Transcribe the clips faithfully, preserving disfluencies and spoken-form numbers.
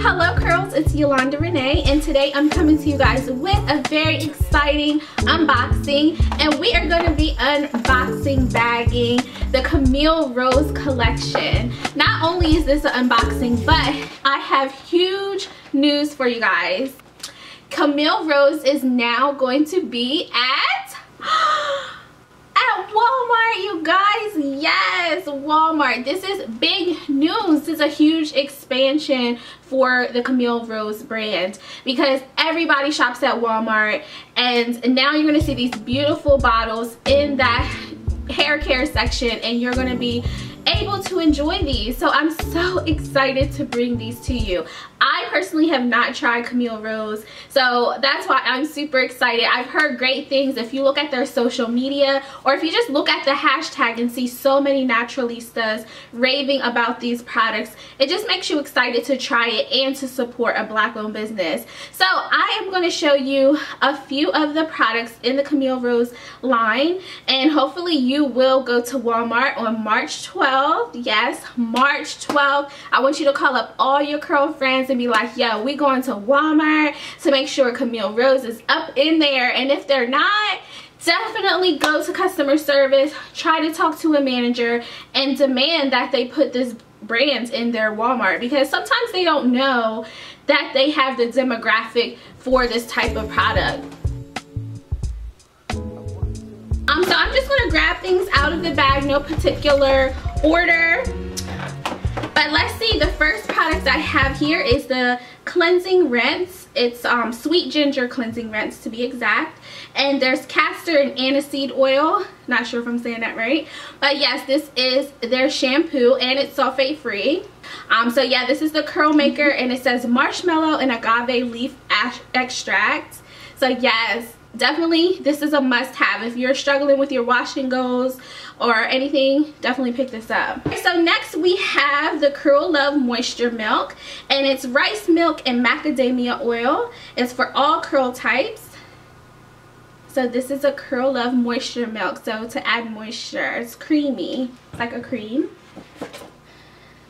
Hello curls, it's Yolanda Renee, and today I'm coming to you guys with a very exciting unboxing, and we are going to be unboxing bagging the Camille Rose collection. Not only is this an unboxing, but I have huge news for you guys. Camille Rose is now going to be at at Walmart, you guys. Yes, Walmart. This is big news. This is a huge expansion for the Camille Rose brand because everybody shops at Walmart, and now you're going to see these beautiful bottles in that hair care section, and you're going to be able to enjoy these. So I'm so excited to bring these to you. I personally have not tried Camille Rose, so that's why I'm super excited. I've heard great things. If you look at their social media, or if you just look at the hashtag and see so many naturalistas raving about these products, it just makes you excited to try it and to support a Black-owned business. So I am going to show you a few of the products in the Camille Rose line, and hopefully you will go to Walmart on March twelfth. Yes, March twelfth. I want you to call up all your curl friends and be like, yo, we going to Walmart to make sure Camille Rose is up in there. And if they're not, definitely go to customer service, try to talk to a manager, and demand that they put this brands in their Walmart, because sometimes they don't know that they have the demographic for this type of product. Um, so I'm just going to grab things out of the bag, no particular order, but let's see. The first product I have here is the cleansing rinse. It's um, Sweet Ginger Cleansing Rinse, to be exact, and there's castor and aniseed oil. Not sure if I'm saying that right, but yes, this is their shampoo, and it's sulfate free. Um, so yeah, this is the Curl Maker, and it says marshmallow and agave leaf extract. So yes, definitely this is a must-have. If you're struggling with your wash and goes or anything, definitely pick this up. So next we have the Curl Love Moisture Milk, and it's rice milk and macadamia oil. It's for all curl types. So this is a Curl Love Moisture Milk, so to add moisture. It's creamy, it's like a cream.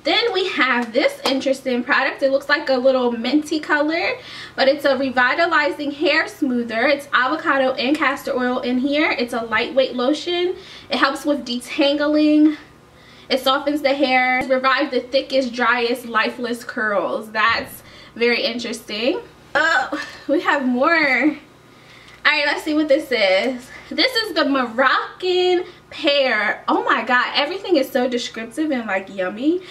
Then we have this interesting product. It looks like a little minty color, but it's a revitalizing hair smoother. It's avocado and castor oil in here. It's a lightweight lotion. It helps with detangling. It softens the hair. Revive the thickest, driest, lifeless curls. That's very interesting. Oh, we have more. All right, let's see what this is. This is the Moroccan Pear. Oh my god, everything is so descriptive and like yummy.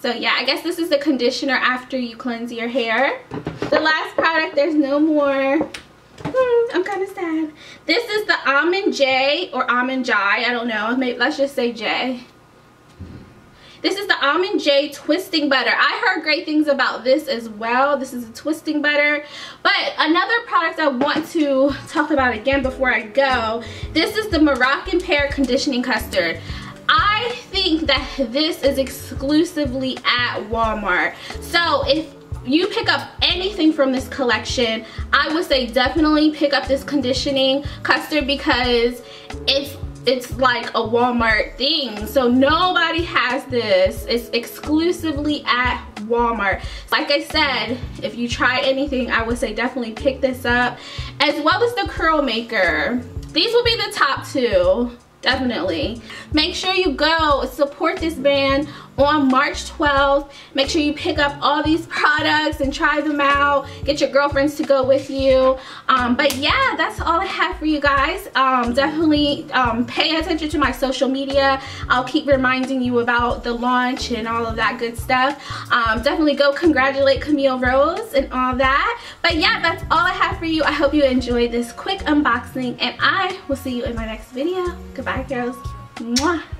So yeah, I guess this is the conditioner after you cleanse your hair. The last product, there's no more. Hmm, I'm kind of sad. This is the Almond Jai or Almond Jai. I don't know. Maybe let's just say Jai. This is the Almond Jai Twisting Butter. I heard great things about this as well. This is a twisting butter. But another product I want to talk about again before I go, this is the Moroccan Pear Conditioning Custard. I think that this is exclusively at Walmart. So if you pick up anything from this collection, I would say definitely pick up this conditioning custard, because it's It's like a Walmart thing. So nobody has this. It's exclusively at Walmart. Like I said, if you try anything, I would say definitely pick this up, as well as the Curl Maker. These will be the top two, definitely. Make sure you go support this brand on March twelfth. Make sure you pick up all these products and try them out. Get your girlfriends to go with you. Um, but yeah, that's all I have for you guys. Um, definitely um, pay attention to my social media. I'll keep reminding you about the launch and all of that good stuff. Um, definitely go congratulate Camille Rose and all that. But yeah, that's all I have for you. I hope you enjoyed this quick unboxing, and I will see you in my next video. Goodbye. Bye, girls. Mwah.